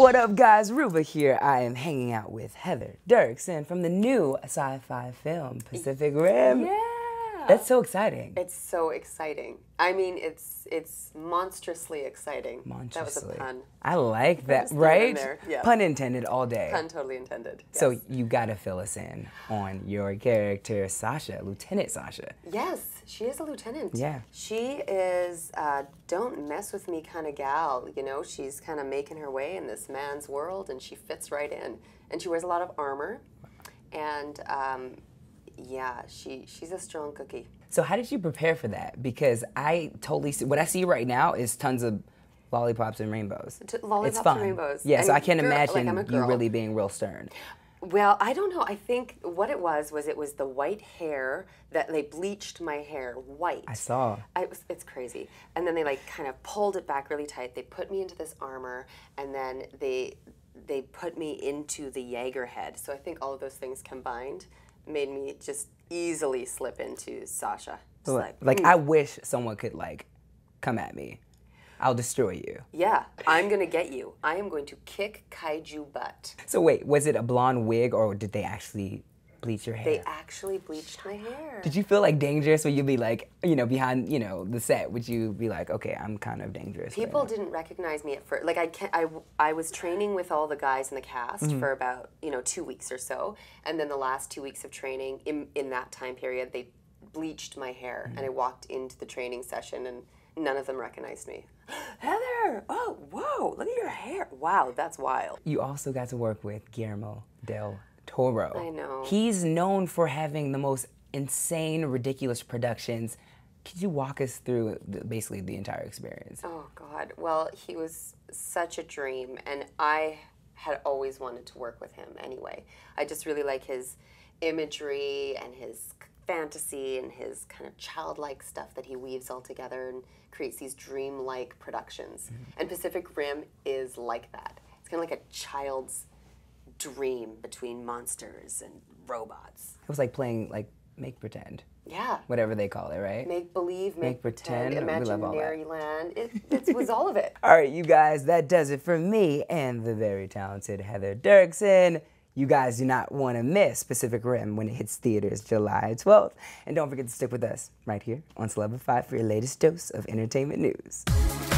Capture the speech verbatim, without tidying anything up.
What up, guys? Ruba here. I am hanging out with Heather Doerksen from the new sci-fi film, Pacific Rim. Yeah. That's so exciting. It's so exciting. I mean, it's it's monstrously exciting. Monstrously. That was a pun. I like that, right? Yeah. Pun intended all day. Pun totally intended. Yes. So you gotta fill us in on your character, Sasha, Lieutenant Sasha. Yes, she is a lieutenant. Yeah. She is a don't mess with me kind of gal, you know? She's kind of making her way in this man's world, and she fits right in. And she wears a lot of armor, and um, yeah, she she's a strong cookie. So how did you prepare for that? Because I totally see, what I see right now is tons of lollipops and rainbows. T lollipops it's fun. and rainbows. Yeah, and so I can't girl, imagine like you really being real stern. Well, I don't know. I think what it was was it was the white hair that they bleached my hair white. I saw. I, it was, it's crazy. And then they like kind of pulled it back really tight. They put me into this armor, and then they they put me into the Jaeger head. So I think all of those things combined made me just easily slip into Sasha. Just like, like mm. I wish someone could like come at me. I'll destroy you. Yeah, I'm gonna get you. I am going to kick Kaiju butt. So wait, was it a blonde wig or did they actually bleach your hair? They actually bleached my hair. Did you feel like dangerous? Would you be like, you know, behind, you know, the set? Would you be like, okay, I'm kind of dangerous? People right didn't recognize me at first. Like I, can't, I, I was training with all the guys in the cast mm-hmm. for about, you know, two weeks or so, and then the last two weeks of training in in that time period, they bleached my hair, mm-hmm. and I walked into the training session and none of them recognized me. Heather! Oh, whoa! Look at your hair! Wow, that's wild. You also got to work with Guillermo del Toro. I know. He's known for having the most insane, ridiculous productions. Could you walk us through the, basically the entire experience? Oh, God. Well, he was such a dream, and I had always wanted to work with him anyway. I just really like his imagery and his fantasy and his kind of childlike stuff that he weaves all together and creates these dreamlike productions. Mm-hmm. And Pacific Rim is like that. It's kind of like a child's dream between monsters and robots. It was like playing like make pretend. Yeah. Whatever they call it, right? Make believe, make, make pretend, pretend imaginary land. It, it was all of it. All right, you guys, that does it for me and the very talented Heather Doerksen. You guys do not want to miss Pacific Rim when it hits theaters July twelfth. And don't forget to stick with us right here on Celebified for your latest dose of entertainment news.